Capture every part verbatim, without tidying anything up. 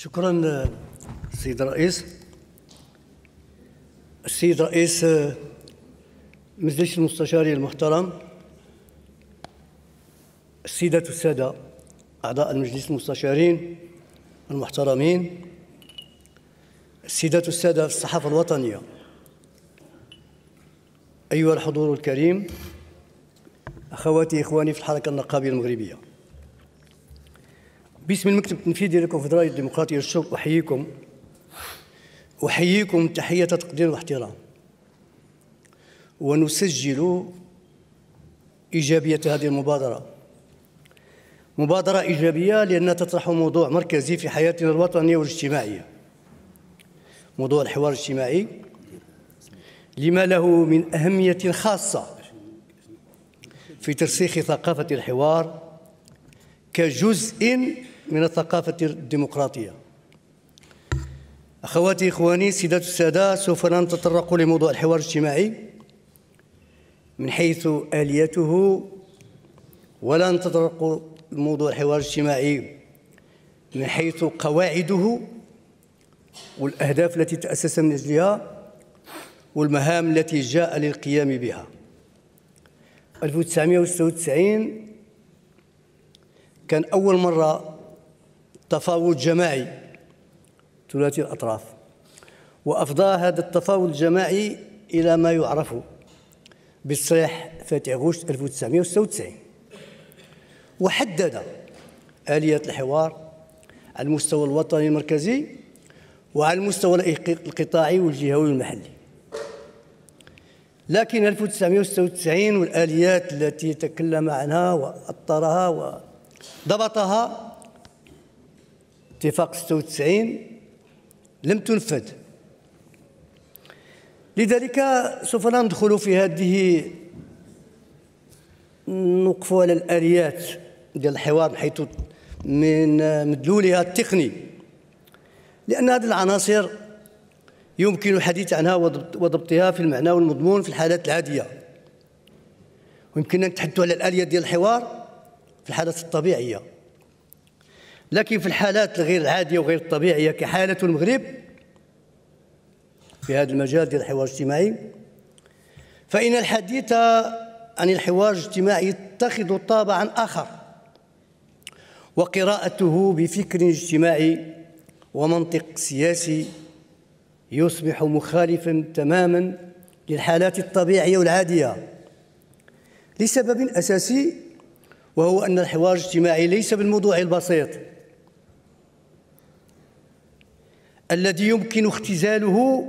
شكرا السيد الرئيس. السيد رئيس مجلس المستشارين المحترم، السيدات والسادة أعضاء المجلس المستشارين المحترمين، السيدات والسادة في الصحافة الوطنية، أيها الحضور الكريم، أخواتي إخواني في الحركة النقابية المغربية، باسم المكتب التنفيذي للكونفدرالية الديمقراطية للشرق أحييكم أحييكم تحية تقدير واحترام، ونسجل إيجابية هذه المبادرة. مبادرة إيجابية لأنها تطرح موضوع مركزي في حياتنا الوطنية والاجتماعية، موضوع الحوار الاجتماعي، لما له من أهمية خاصة في ترسيخ ثقافة الحوار كجزء من الثقافة الديمقراطية. أخواتي إخواني سيدات السادة، سوف نتطرق لموضوع الحوار الاجتماعي من حيث آليته، ولا نتطرق لموضوع الحوار الاجتماعي من حيث قواعده والأهداف التي تأسس من أجلها والمهام التي جاء للقيام بها. ألف وتسعمائة وستة وتسعين كان أول مرة تفاوض جماعي ثلاثي الأطراف، وأفضى هذا التفاوض الجماعي إلى ما يعرف بالصيح فاتح غشت ألف وتسعمائة وستة وتسعين، وحدد آلية الحوار على المستوى الوطني المركزي وعلى المستوى القطاعي والجهوي والمحلي. لكن ألف وتسعمائة وستة وتسعين والآليات التي تكلم عنها وأطرها وضبطها اتفاق ستة وتسعين لم تنفذ. لذلك سوف لا ندخل في هذه، نوقف على الآليات ديال الحوار حيث من مدلولها التقني، لأن هذه العناصر يمكن الحديث عنها وضبطها في المعنى والمضمون في الحالات العادية، ويمكننا نتحدث على الآلية ديال الحوار في الحالات الطبيعية، لكن في الحالات الغير العادية وغير الطبيعية كحالة المغرب في هذا المجال ديال الحوار الاجتماعي، فإن الحديث عن الحوار الاجتماعي يتخذ طابعا آخر، وقراءته بفكر اجتماعي ومنطق سياسي يصبح مخالفا تماما للحالات الطبيعية والعادية، لسبب أساسي، وهو أن الحوار الاجتماعي ليس بالموضوع البسيط الذي يمكن اختزاله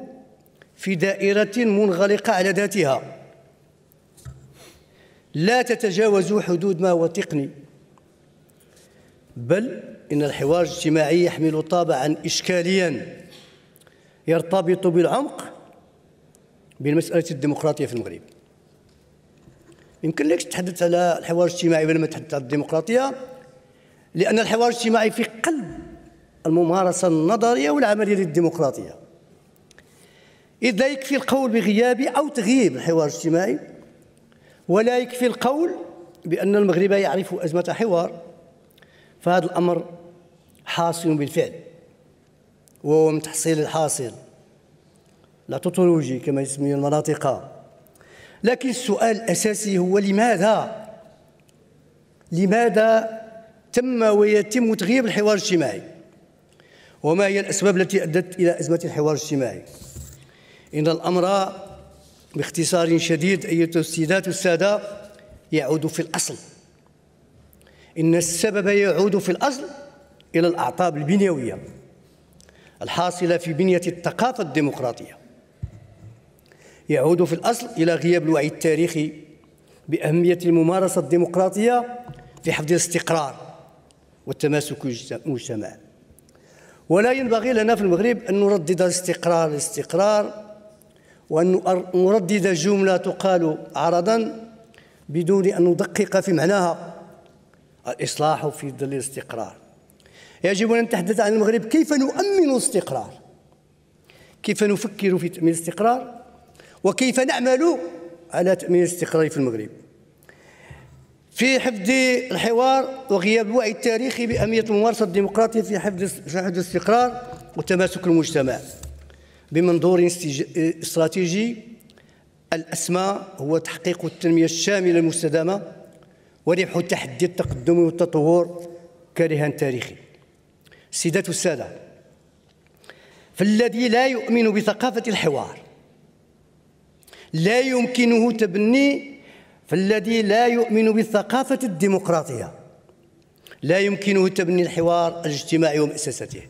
في دائرة منغلقة على ذاتها لا تتجاوز حدود ما هو تقني، بل إن الحوار الاجتماعي يحمل طابعا إشكاليا يرتبط بالعمق بالمسألة الديمقراطية في المغرب. يمكن لكش تحدث على الحوار الاجتماعي بلا ما تحدث عن الديمقراطية، لأن الحوار الاجتماعي في قلب الممارسة النظرية والعملية للديمقراطية، إذ لا يكفي القول بغياب أو تغييب الحوار الاجتماعي، ولا يكفي القول بأن المغرب يعرف أزمة حوار، فهذا الأمر حاصل بالفعل، وهو من تحصيل الحاصل لا توتولوجي كما يسميه المناطق. لكن السؤال الأساسي هو لماذا؟ لماذا تم ويتم تغييب الحوار الاجتماعي؟ وما هي الأسباب التي أدت إلى أزمة الحوار الاجتماعي؟ إن الأمر باختصار شديد أيتها السيدات والسادة يعود في الأصل، إن السبب يعود في الأصل إلى الأعطاب البنيوية الحاصلة في بنية الثقافة الديمقراطية، يعود في الأصل إلى غياب الوعي التاريخي بأهمية الممارسة الديمقراطية في حفظ الاستقرار والتماسك المجتمع. ولا ينبغي لنا في المغرب أن نردد الاستقرار الاستقرار، وأن نردد جملة تقال عرضا بدون أن ندقق في معناها، الإصلاح في ظل الاستقرار. يجب أن نتحدث عن المغرب، كيف نؤمن الاستقرار، كيف نفكر في تأمين الاستقرار، وكيف نعمل على تأمين الاستقرار في المغرب. في حفظ الحوار وغياب الوعي التاريخي بأهمية الممارسة الديمقراطية في حفظ حفظ الاستقرار وتماسك المجتمع بمنظور استراتيجي الأسمى هو تحقيق التنمية الشاملة المستدامة وربح التحدي التقدمي والتطور كرهان تاريخي. السيدات والسادة، فالذي لا يؤمن بثقافة الحوار لا يمكنه تبني فالذي لا يؤمن بالثقافة الديمقراطية لا يمكنه تبني الحوار الاجتماعي ومؤسسته،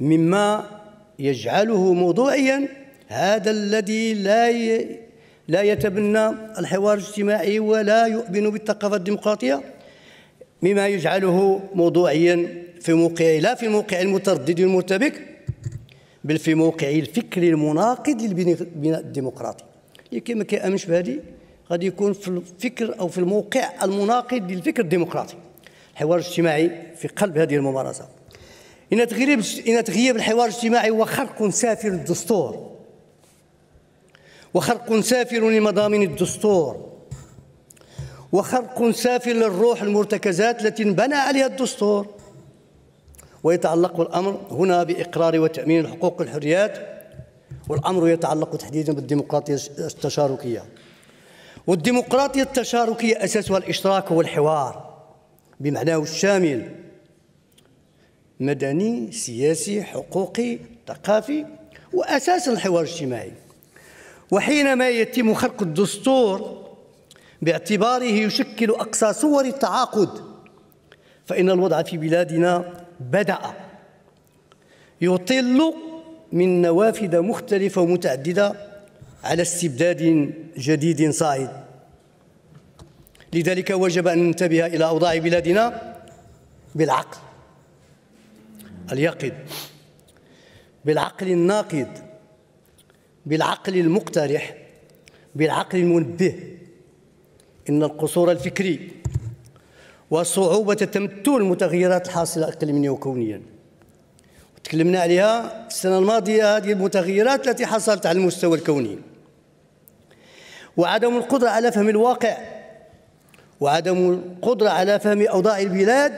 مما يجعله موضوعيا هذا الذي لا لا يتبنى الحوار الاجتماعي ولا يؤمن بالثقافة الديمقراطية، مما يجعله موضوعيا في موقعه، لا في موقع المتردد المرتبك، بل في موقع الفكر المناقض للبناء الديمقراطي. اللي كما كيامنش بهذه غادي يكون في الفكر او في الموقع المناقض للفكر الديمقراطي. الحوار الاجتماعي في قلب هذه الممارسه. ان تغييب ان تغييب الحوار الاجتماعي هو خرق سافر للدستور وخرق سافر لمضامين الدستور وخرق سافر للروح المرتكزات التي انبنى عليها الدستور. ويتعلق الأمر هنا بإقرار وتأمين الحقوق والحريات، والأمر يتعلق تحديدا بالديمقراطية التشاركية. والديمقراطية التشاركية أساسها الإشتراك والحوار بمعناه الشامل، مدني، سياسي، حقوقي، ثقافي، وأساس الحوار الاجتماعي. وحينما يتم خلق الدستور باعتباره يشكل أقصى صور التعاقد، فإن الوضع في بلادنا بدأ يطل من نوافذ مختلفة ومتعددة على استبداد جديد صاعد. لذلك وجب أن ننتبه إلى أوضاع بلادنا بالعقل اليقظ، بالعقل الناقد، بالعقل المقترح، بالعقل المنبه. إن القصور الفكري وصعوبة تمثل المتغيرات الحاصلة إقليميا وكونيا، وتكلمنا عليها السنة الماضية هذه المتغيرات التي حصلت على المستوى الكوني، وعدم القدرة على فهم الواقع، وعدم القدرة على فهم أوضاع البلاد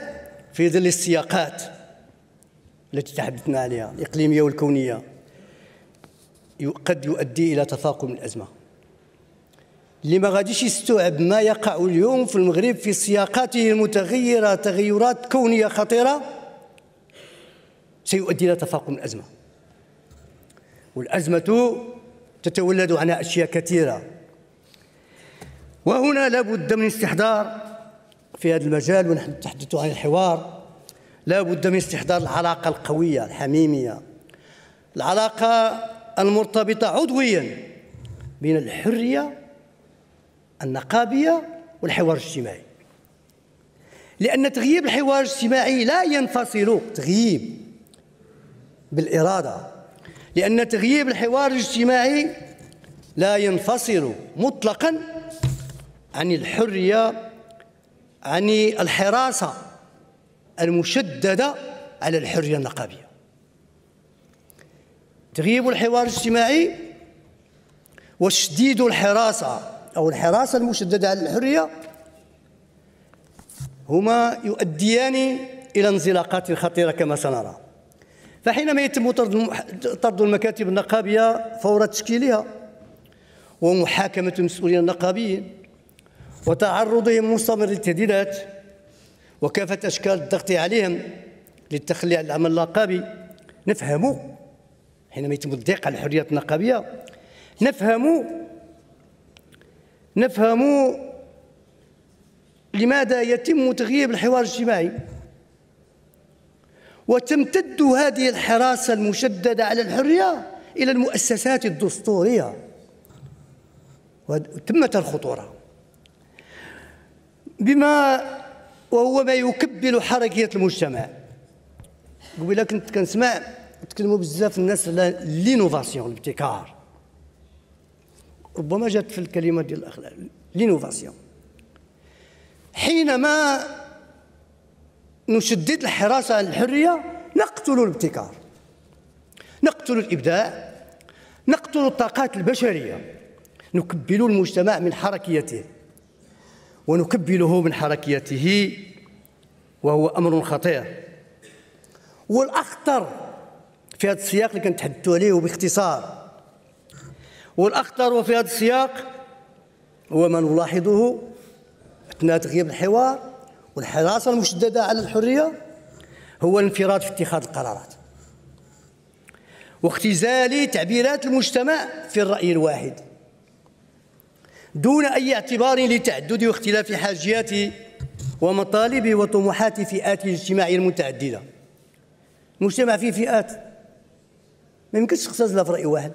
في ظل السياقات التي تحدثنا عليها الإقليمية والكونية قد يؤدي إلى تفاقم الأزمة. اللي ما غاديش يستوعب ما يقع اليوم في المغرب في سياقاته المتغيرة تغيرات كونية خطيرة سيؤدي إلى تفاقم الأزمة، والأزمة تتولد عنها أشياء كثيرة. وهنا لابد من استحضار في هذا المجال، ونحن نتحدث عن الحوار، لابد من استحضار العلاقة القوية الحميمية، العلاقة المرتبطة عضويا بين الحرية النقابية والحوار الاجتماعي، لأن تغييب الحوار الاجتماعي لا ينفصل تغييب بالإرادة، لأن تغييب الحوار الاجتماعي لا ينفصل مطلقا عن الحرية، عن الحراسة المشددة على الحرية النقابية. تغييب الحوار الاجتماعي وشديد الحراسة أو الحراسة المشددة على الحرية هما يؤديان إلى انزلاقات خطيرة كما سنرى. فحينما يتم طرد المكاتب النقابية فور تشكيلها ومحاكمة المسؤولين النقابيين وتعرضهم مستمر للتهديدات وكافة أشكال الضغط عليهم للتخلي عن العمل النقابي، نفهموا حينما يتم الضيق على الحريات النقابية نفهموا نفهم لماذا يتم تغييب الحوار الاجتماعي. وتمتد هذه الحراسة المشددة على الحرية إلى المؤسسات الدستورية وتمت الخطورة بما وهو ما يكبل حركية المجتمع. قبل كنت كنسمع تكلموا بزاف الناس على لينوفاسيون الابتكار، ربما جات في الكلمة ديال الأخ لينوفاسيون. حينما نشدد الحراسة على الحرية نقتل الابتكار، نقتل الإبداع، نقتل الطاقات البشرية، نكبل المجتمع من حركيته. ونكبله من حركيته، وهو أمر خطير. والأخطر في هذا السياق اللي كنتحدثوا عليه باختصار، والأخطر وفي هذا السياق هو ما نلاحظه أثناء تغيير الحوار والحراسة المشددة على الحرية، هو الانفراد في اتخاذ القرارات واختزال تعبيرات المجتمع في الرأي الواحد دون أي اعتبار لتعدد واختلاف حاجيات ومطالب وطموحات فئات الاجتماع المتعددة. المجتمع فيه فئات، ما يمكنش تختزلها في رأي واحد.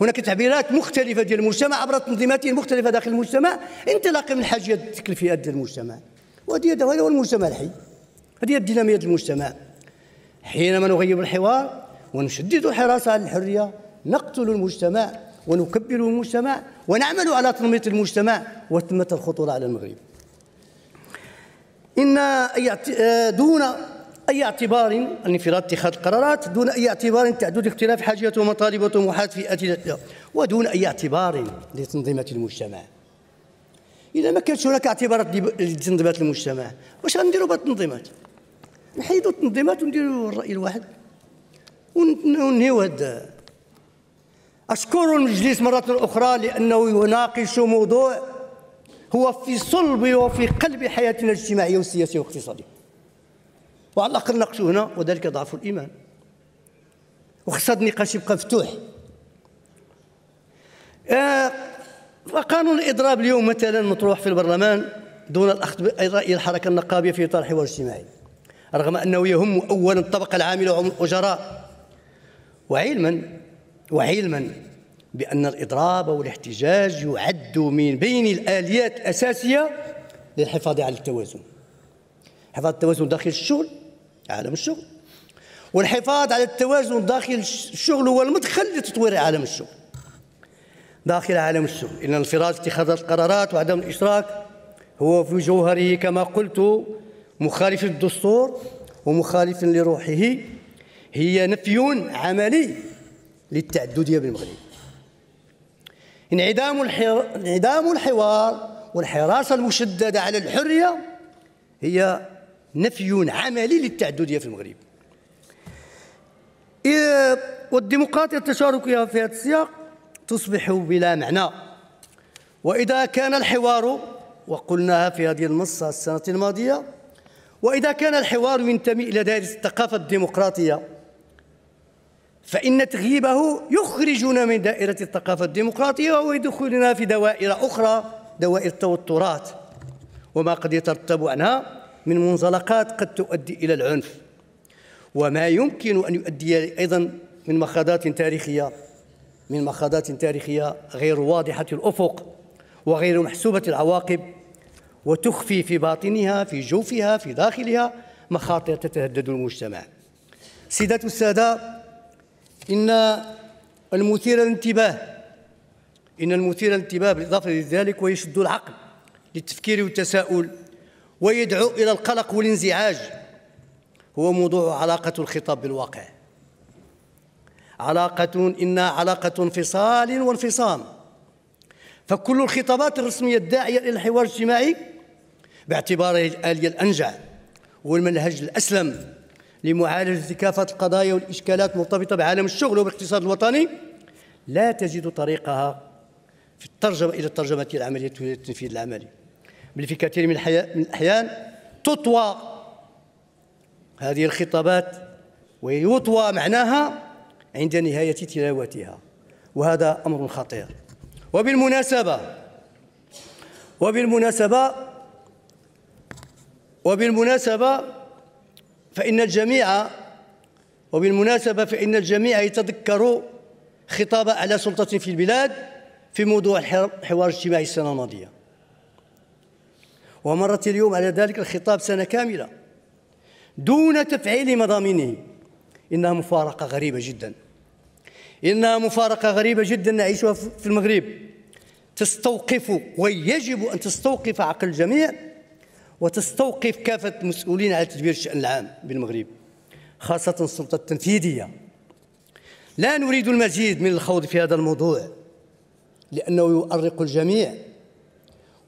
هناك تعبيرات مختلفة ديال المجتمع عبر التنظيمات المختلفة داخل المجتمع انطلاقا من حاجيات تلك الفئات ديال المجتمع. وهذا هو المجتمع الحي، هذه الدينامية ديال المجتمع. حينما نغير الحوار ونشدد الحراسة على الحرية نقتل المجتمع ونكبل المجتمع ونعمل على تنمية المجتمع وتمة الخطورة على المغرب. إن دون أي اعتبار الانفراد اتخاذ القرارات، دون أي اعتبار تعدد اختلاف حاجات ومطالب وطموحات فئات، ودون أي اعتبار لتنظيمات المجتمع. إذا ما كانش هناك اعتبارات لتنظيمات المجتمع، واش غنديروا بهاد التنظيمات؟ نحيدوا التنظيمات ونديروا الرأي الواحد وننهيو هذا. أشكر المجلس مرة أخرى لأنه يناقش موضوع هو في صلب وفي قلب حياتنا الاجتماعية والسياسية والاقتصادية، وعلى الأقل ناقشوا هنا، وذلك ضعف الإيمان، وخص هذا النقاش يبقى مفتوح. آه قانون الإضراب اليوم مثلا مطروح في البرلمان دون الأخذ برأي الحركة النقابية في إطار الحوار الاجتماعي، رغم أنه يهم أولا الطبقة العاملة والأجراء، وعلما وعلما بأن الإضراب والاحتجاج يعد من بين الآليات الأساسية للحفاظ على التوازن، حفاظ التوازن داخل الشغل، عالم الشغل، والحفاظ على التوازن داخل الشغل هو المدخل لتطوير عالم الشغل. داخل عالم الشغل، إن الانفراد في اتخاذ القرارات وعدم الإشراك هو في جوهره كما قلت مخالف للدستور ومخالف لروحه، هي نفي عملي للتعددية بالمغرب. انعدام انعدام الحوار والحراسة المشددة على الحرية هي نفي عملي للتعددية في المغرب. إيه والديمقراطية تشاركها في هذا السياق تصبح بلا معنى. وإذا كان الحوار، وقلناها في هذه المنصة السنة الماضية، وإذا كان الحوار ينتمي إلى دائرة الثقافة الديمقراطية فإن تغييبه يخرجنا من دائرة الثقافة الديمقراطية ويدخلنا في دوائر أخرى، دوائر التوترات وما قد يترتب عنها من منزلقات قد تؤدي إلى العنف، وما يمكن أن يؤدي أيضا من مخاضات تاريخية من مخاضات تاريخية غير واضحة الأفق وغير محسوبة العواقب، وتخفي في باطنها، في جوفها، في داخلها مخاطر تتهدد المجتمع. سيدات والسادة، إن المثير للانتباه إن المثير للانتباه بالإضافة لذلك ويشد العقل للتفكير والتساؤل ويدعو إلى القلق والانزعاج هو موضوع علاقة الخطاب بالواقع. علاقة إن علاقة انفصال وانفصام، فكل الخطابات الرسمية الداعية إلى الحوار الاجتماعي باعتباره الآلية الأنجع والمنهج الأسلم لمعالجة كافة القضايا والإشكالات المرتبطة بعالم الشغل وبالاقتصاد الوطني لا تجد طريقها في الترجمة إلى الترجمة العملية والتنفيذ العملي، بل في كثير من الأحيان تطوى هذه الخطابات ويطوى معناها عند نهاية تلاوتها، وهذا أمر خطير. وبالمناسبة وبالمناسبة وبالمناسبة فإن الجميع وبالمناسبة فإن الجميع يتذكروا خطاب أعلى سلطة في البلاد في موضوع الحوار الاجتماعي السنة الماضية، ومرت اليوم على ذلك الخطاب سنة كاملة دون تفعيل مضامينه. إنها مفارقة غريبة جدا، إنها مفارقة غريبة جدا نعيشها في المغرب، تستوقف ويجب أن تستوقف عقل الجميع وتستوقف كافة المسؤولين على تدبير الشأن العام بالمغرب، خاصة السلطة التنفيذية. لا نريد المزيد من الخوض في هذا الموضوع لأنه يؤرق الجميع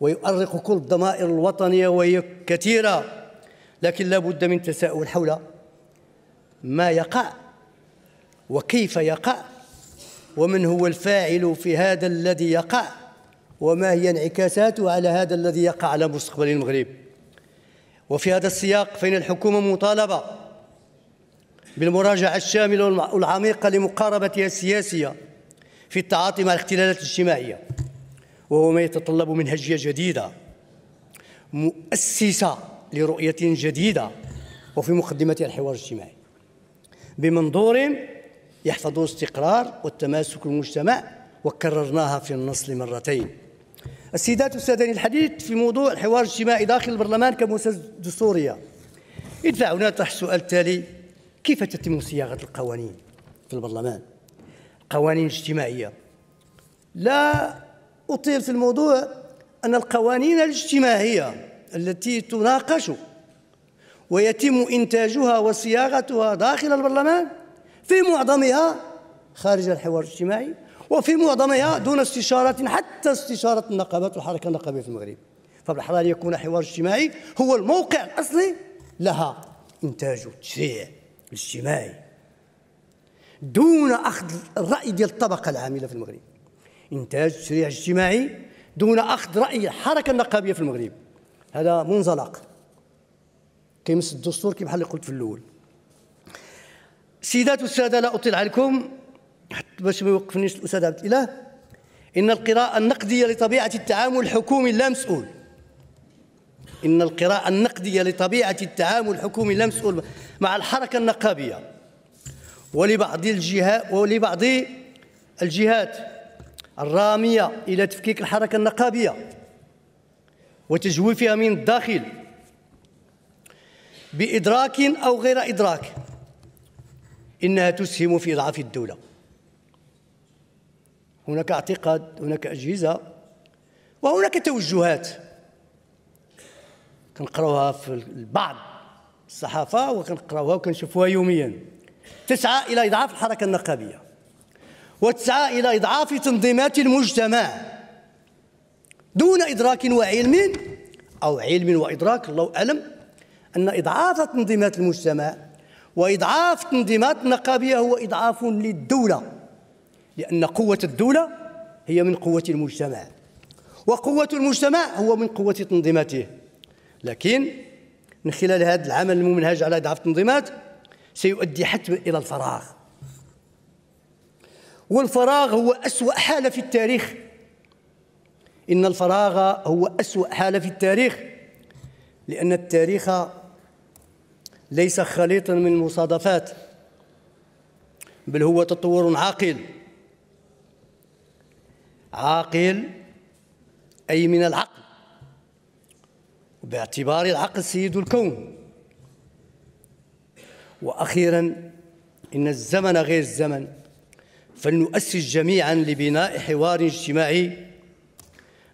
ويؤرق كل الضمائر الوطنية وهي كثيرة، لكن لا بد من تساؤل حول ما يقع وكيف يقع ومن هو الفاعل في هذا الذي يقع وما هي انعكاساته على هذا الذي يقع على مستقبل المغرب. وفي هذا السياق فإن الحكومة مطالبة بالمراجعة الشاملة والعميقة لمقاربتها السياسية في التعاطي مع الاختلالات الاجتماعية، وهو ما يتطلب منهجية جديدة مؤسسة لرؤية جديدة وفي مقدمتها الحوار الاجتماعي بمنظور يحفظ الاستقرار والتماسك المجتمع، وكررناها في النص مرتين. السيدات والسادة، الحديث في موضوع الحوار الاجتماعي داخل البرلمان كمؤسسة دستورية يدفعنا طرح السؤال التالي: كيف تتم صياغة القوانين في البرلمان؟ قوانين اجتماعية. لا أطيل في الموضوع أن القوانين الاجتماعية التي تناقش ويتم إنتاجها وصياغتها داخل البرلمان في معظمها خارج الحوار الاجتماعي، وفي معظمها دون استشارة، حتى استشارة النقابات والحركة النقابية في المغرب. فبالحرار يكون الحوار الاجتماعي هو الموقع الأصلي لها، إنتاج التشريع الاجتماعي دون أخذ الرأي ديال الطبقة العاملة في المغرب، إنتاج التشريع الاجتماعي دون أخذ رأي الحركة النقابية في المغرب. هذا منزلق كيمس الدستور كما بحال اللي قلت في الأول. السيدات والسادة، لا أطيل عليكم حتى باش ما يوقفنيش الأستاذ عبد الإله. إن القراءة النقدية لطبيعة التعامل الحكومي اللامسؤول، إن القراءة النقدية لطبيعة التعامل الحكومي اللامسؤول مع الحركة النقابية ولبعض الجهات ولبعض الجهات الرامية إلى تفكيك الحركة النقابية وتجويفها من الداخل بإدراك أو غير إدراك، إنها تسهم في إضعاف الدولة. هناك اعتقاد، هناك أجهزة، وهناك توجهات كنقراوها في بعض الصحافة وكنقراوها وكنشوفوها يوميا، تسعى إلى إضعاف الحركة النقابية وتسعى إلى إضعاف تنظيمات المجتمع دون إدراك وعلم، أو علم وإدراك، الله أعلم. أن إضعاف تنظيمات المجتمع وإضعاف تنظيمات النقابية هو إضعاف للدولة، لأن قوة الدولة هي من قوة المجتمع، وقوة المجتمع هو من قوة تنظيماته. لكن من خلال هذا العمل الممنهج على إضعاف التنظيمات سيؤدي حتما إلى الفراغ، والفراغ هو أسوأ حالة في التاريخ. إن الفراغ هو أسوأ حالة في التاريخ، لأن التاريخ ليس خليطا من المصادفات، بل هو تطور عاقل، عاقل أي من العقل، باعتبار العقل سيد الكون. وأخيرا، إن الزمن غير الزمن، فلنؤسس جميعا لبناء حوار اجتماعي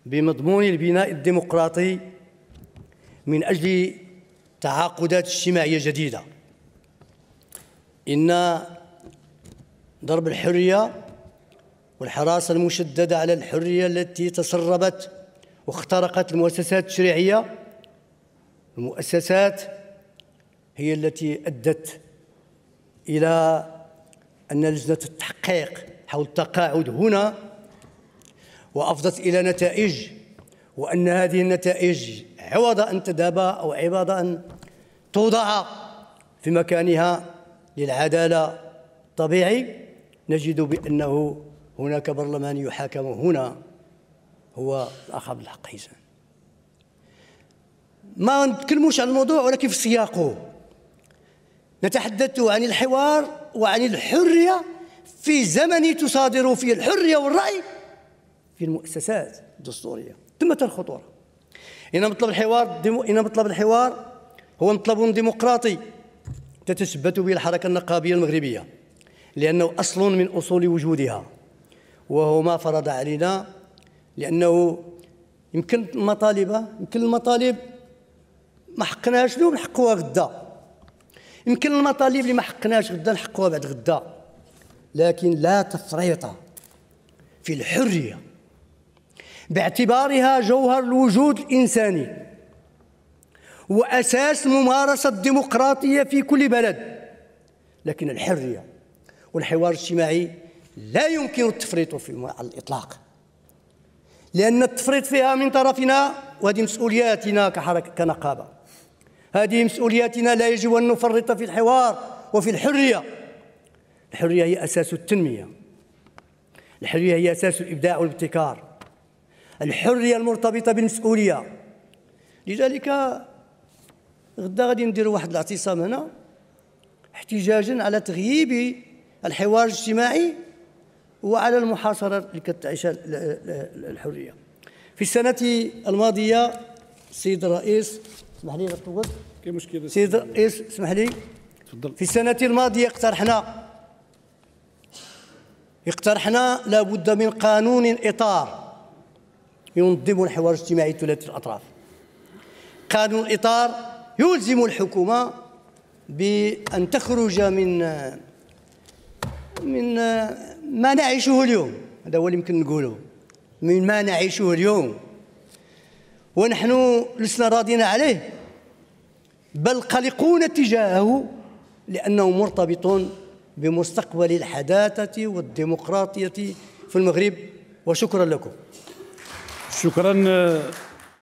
بمضمون البناء الديمقراطي من أجل تعاقدات اجتماعية جديدة. إن ضرب الحرية والحراسة المشددة على الحرية التي تسربت واخترقت المؤسسات التشريعية، المؤسسات هي التي أدت إلى أن لجنة التحقيق حول التقاعد هنا وأفضت إلى نتائج، وأن هذه النتائج عوض أن تذهب أو عوض أن توضع في مكانها للعدالة الطبيعي، نجد بأنه هناك برلمان يحاكم هنا هو الأخ عبد الحق حيسان. ما نتكلموش عن الموضوع ولكن في سياقه، نتحدث عن الحوار وعن الحرية في زمن تصادر فيه الحرية والرأي في المؤسسات الدستورية قمة الخطورة. إن مطلب الحوار ديمو... إن مطلب الحوار هو مطلب ديمقراطي تتشبث به الحركة النقابية المغربية، لأنه أصل من أصول وجودها، وهو ما فرض علينا. لأنه يمكن المطالب يمكن المطالب ما حقناهاش اليوم نحقوها غدا، يمكن المطالب اللي ما حقناهاش غدا نحقوها بعد غدا، لكن لا تفريط في الحرية، باعتبارها جوهر الوجود الإنساني وأساس الممارسة الديمقراطية في كل بلد. لكن الحرية والحوار الاجتماعي لا يمكن التفريط فيها على الإطلاق، لأن التفريط فيها من طرفنا، وهذه مسؤولياتنا كحركة كنقابة، هذه مسؤولياتنا، لا يجب أن نفرط في الحوار وفي الحرية. الحرية هي أساس التنمية، الحرية هي أساس الإبداع والابتكار، الحرية المرتبطة بالمسؤولية. لذلك غدا غادي نديروا واحد الاعتصام هنا احتجاجا على تغييب الحوار الاجتماعي وعلى المحاصرة اللي كتعيشها الحرية. في السنة الماضية السيد الرئيس، اسمح لي نطول، كاين مشكل السيد الرئيس، اسمح لي تفضل. في السنة الماضية اقترحنا اقترحنا لابد من قانون إطار ينظم الحوار الاجتماعي ثلاثي الأطراف، قانون إطار يلزم الحكومة بأن تخرج من من ما نعيشه اليوم، هذا هو اللي يمكن نقوله، من ما نعيشه اليوم ونحن لسنا راضين عليه بل قلقون تجاهه، لأنه مرتبط بمستقبل الحداثة والديمقراطية في المغرب. وشكرا لكم. شكرا.